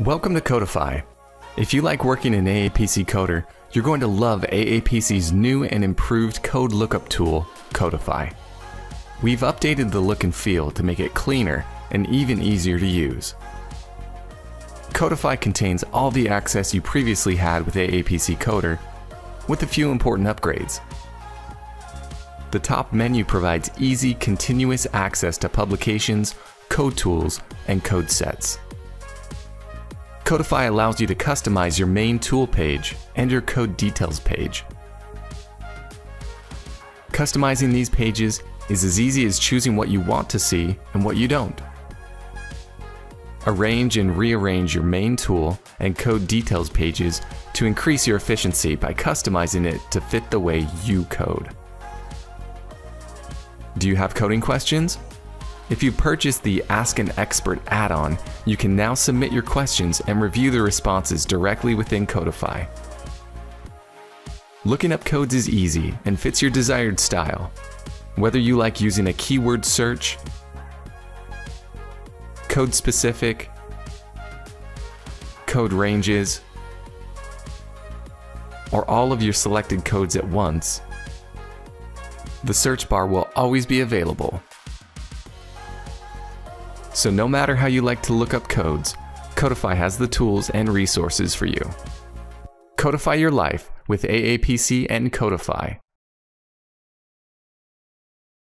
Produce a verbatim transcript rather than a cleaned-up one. Welcome to Codify. If you like working in A A P C Coder, you're going to love A A P C's new and improved code lookup tool, Codify. We've updated the look and feel to make it cleaner and even easier to use. Codify contains all the access you previously had with A A P C Coder, with a few important upgrades. The top menu provides easy, continuous access to publications, code tools, and code sets. Codify allows you to customize your main tool page and your code details page. Customizing these pages is as easy as choosing what you want to see and what you don't. Arrange and rearrange your main tool and code details pages to increase your efficiency by customizing it to fit the way you code. Do you have coding questions? If you purchase the Ask an Expert add-on, you can now submit your questions and review the responses directly within Codify. Looking up codes is easy and fits your desired style. Whether you like using a keyword search, code-specific, code ranges, or all of your selected codes at once, the search bar will always be available. So no matter how you like to look up codes, Codify has the tools and resources for you. Codify your life with A A P C and Codify.